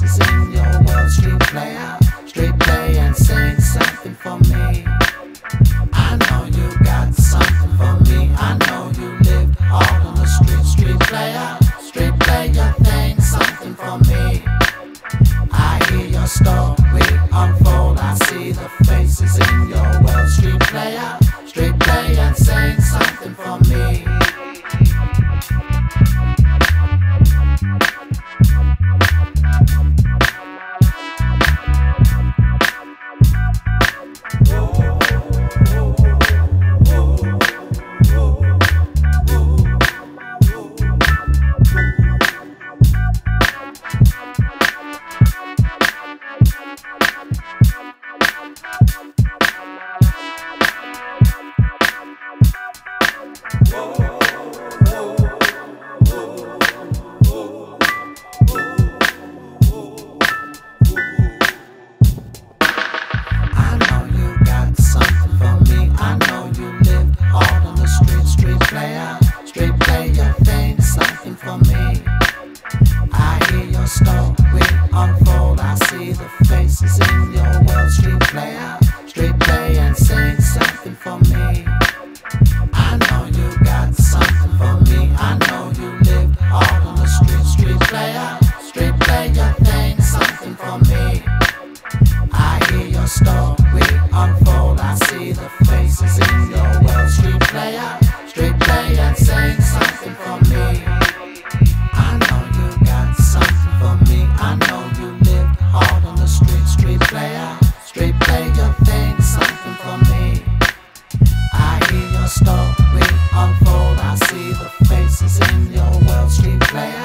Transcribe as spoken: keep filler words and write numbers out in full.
dance and sing your world, street player. Street play and sing something for me. I know you got something for me. I know you lived all on the street. Street player, street player, thing something for me. I hear your story unfold. I see the faces in your world. Street player, street play and sing something for me. Story unfold, I see the faces in your world, street player.